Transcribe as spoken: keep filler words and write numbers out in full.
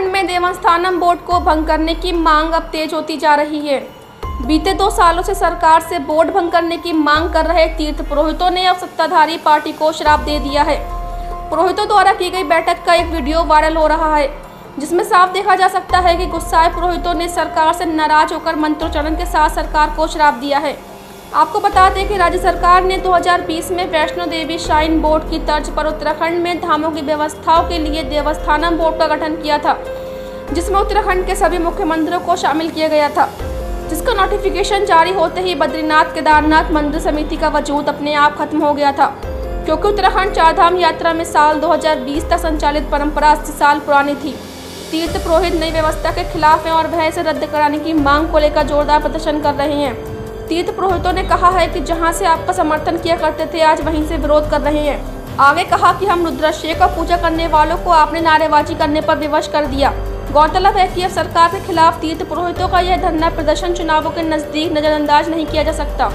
उत्तराखंड में देवस्थानम बोर्ड को भंग करने की मांग अब तेज होती जा रही है। बीते दो सालों से सरकार से बोर्ड भंग करने की मांग कर रहे तीर्थ पुरोहितों ने अब सत्ताधारी पार्टी को श्राप दे दिया है। पुरोहितों द्वारा की गई बैठक का एक वीडियो वायरल हो रहा है, जिसमें साफ देखा जा सकता है कि गुस्साए पुरोहितों ने सरकार से नाराज होकर मंत्रोच्चारण के साथ सरकार को श्राप दिया है। आपको बता दें कि राज्य सरकार ने दो हज़ार बीस में वैष्णो देवी श्राइन बोर्ड की तर्ज पर उत्तराखंड में धामों की व्यवस्थाओं के लिए देवस्थानम बोर्ड का गठन किया था, जिसमें उत्तराखंड के सभी मुख्य मंदिरों को शामिल किया गया था, जिसका नोटिफिकेशन जारी होते ही बद्रीनाथ केदारनाथ मंदिर समिति का वजूद अपने आप खत्म हो गया था, क्योंकि उत्तराखंड चारधाम यात्रा में साल दो हज़ार बीस तक संचालित परंपरा अस्सी साल पुरानी थी। तीर्थ पुरोहित नई व्यवस्था के खिलाफ हैं और वह इसे रद्द कराने की मांग को लेकर जोरदार प्रदर्शन कर रहे हैं। तीर्थ पुरोहितों ने कहा है कि जहां से आपका समर्थन किया करते थे, आज वहीं से विरोध कर रहे हैं। आगे कहा कि हम रुद्राषेक और पूजा करने वालों को आपने नारेबाजी करने पर विवश कर दिया। गौरतलब है कि अब सरकार के खिलाफ तीर्थ पुरोहितों का यह धरना प्रदर्शन चुनावों के नजदीक नजरअंदाज नहीं किया जा सकता।